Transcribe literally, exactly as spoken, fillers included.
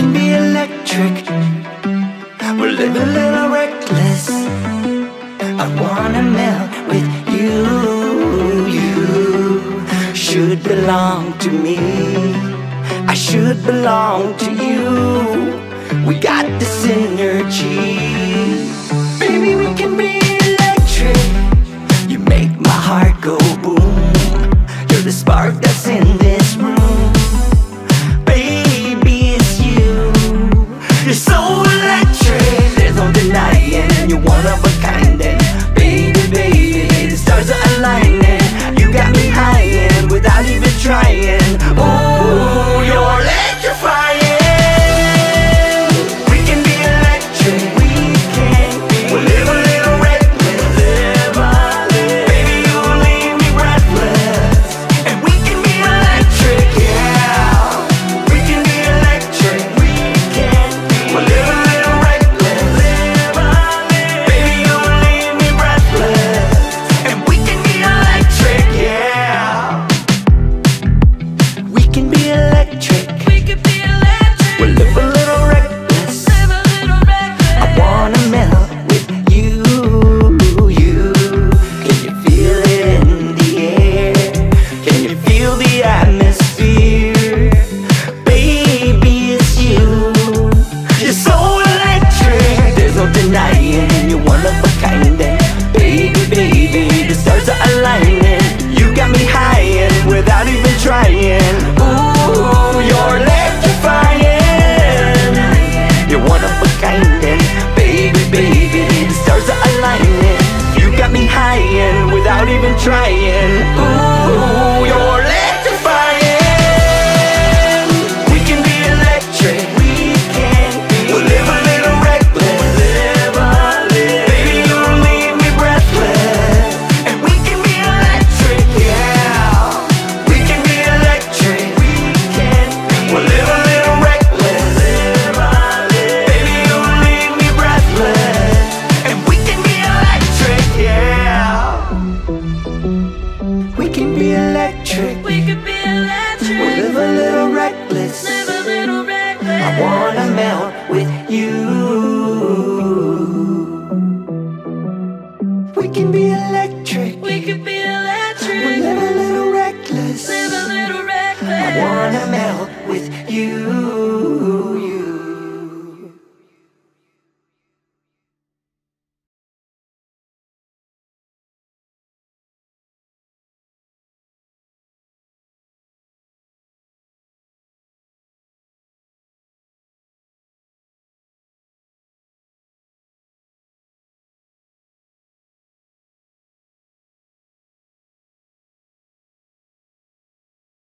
can be electric. We'll live a little reckless. I wanna melt with you. You should belong to me. I should belong to you. We got the synergy. Baby, we can be electric. You make my heart go boom. You're the spark that's in this room. Baby, it's you. You're so electric. There's no denying you're one of a kind. And baby, baby, the stars are aligning. You got me high and without even trying. Oh, you're electrifying. You